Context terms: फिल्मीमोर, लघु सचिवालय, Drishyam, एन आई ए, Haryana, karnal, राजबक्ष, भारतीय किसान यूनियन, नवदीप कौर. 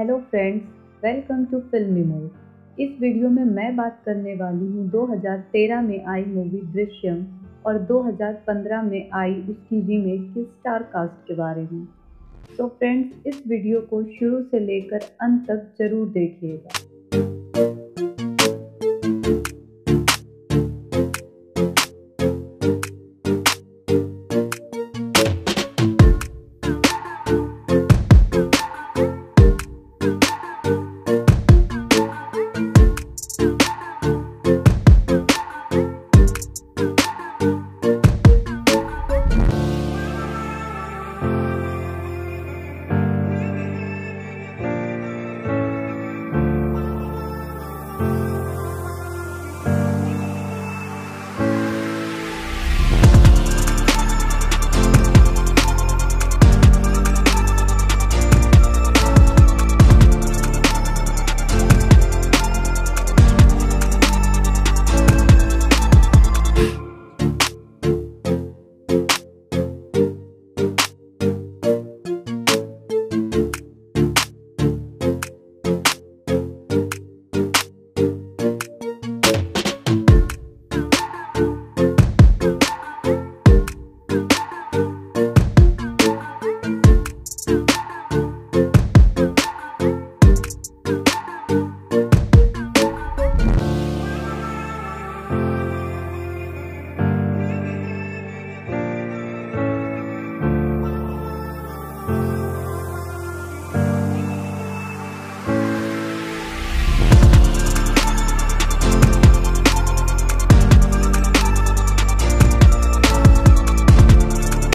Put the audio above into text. Hello friends, welcome to फिल्मीमोर। इस video में मैं बात करने वाली हूँ 2013 में आई मूवी दृश्यम और 2015 में आई उसकी रीमेक के स्टार कास्ट के बारे में। तो फ्रेंड्स, इस वीडियो को शुरू से लेकर अंत तक जरूर देखिएगा।